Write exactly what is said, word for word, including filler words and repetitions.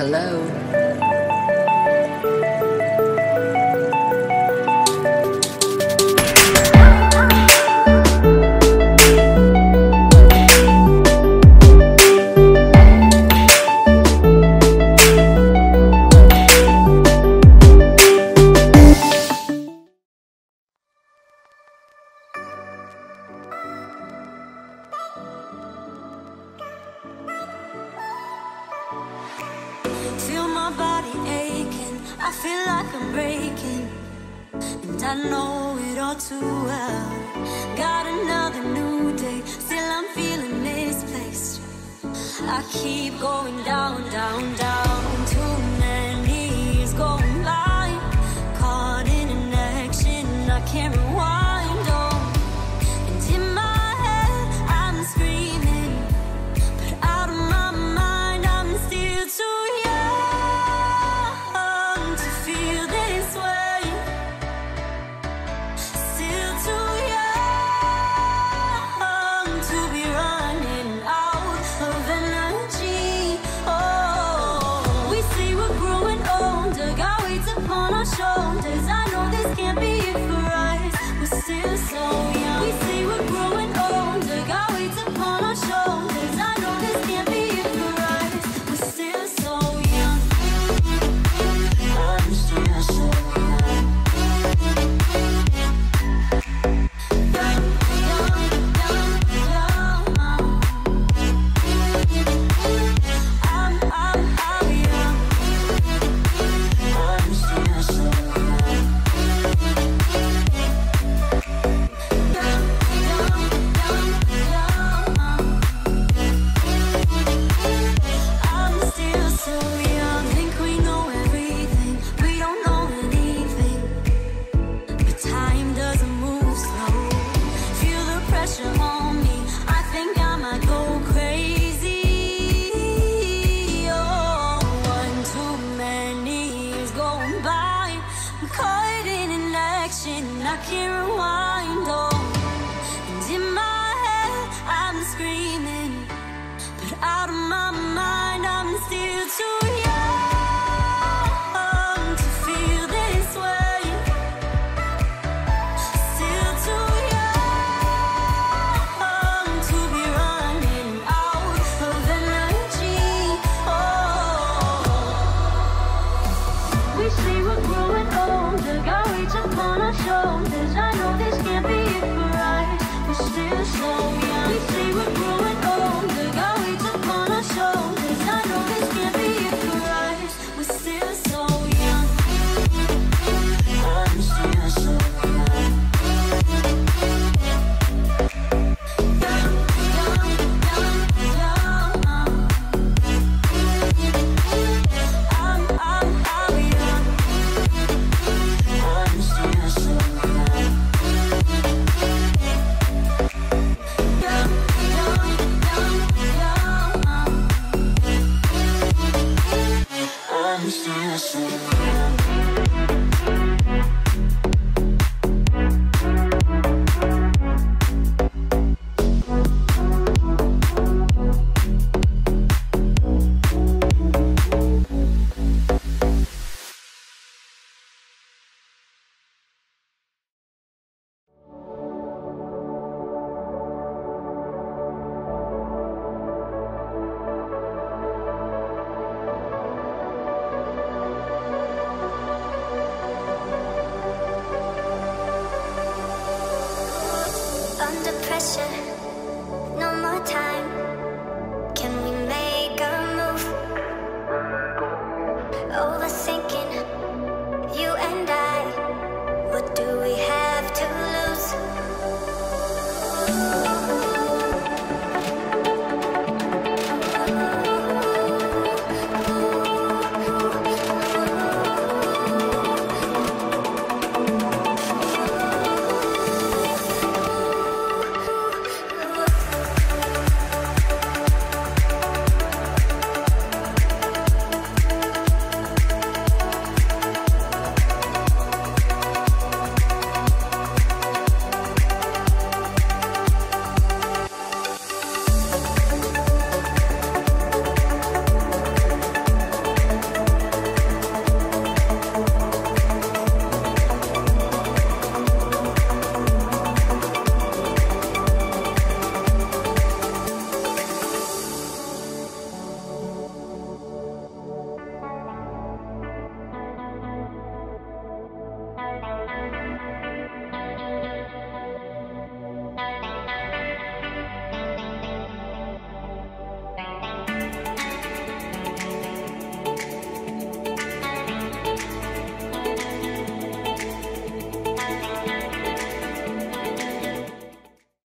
Hello. Feel my body aching, I feel like I'm breaking, and I know it all too well. Got another new day, still I'm feeling misplaced. I keep going down, down, down. Too many years going by, caught in an action I can't rewind, oh. And in my head I'm screaming, but out of my mind I'm still too shoulders. I know this can't be it for us. We're still so young. We say we're growing older. Got weights upon our shoulders. I know this can't be it for us. We're still so young. I'm still so young. Young, young, young, young. I'm, I'm, I'm young. I'm still. I can't rewind, oh. And in my head I'm screaming, but out of my mind I'm still too young to feel this way. Still too young to be running out of energy, oh. We say we're growing older, got weights upon our shoulders. We're still so young. We say we're growing older. Got weights upon our shoulders. I know this can't be it for us. We're still so young. I'm still so young. Young, young, young, young. I'm, I'm, I'm young. I'm still so young. Under pressure.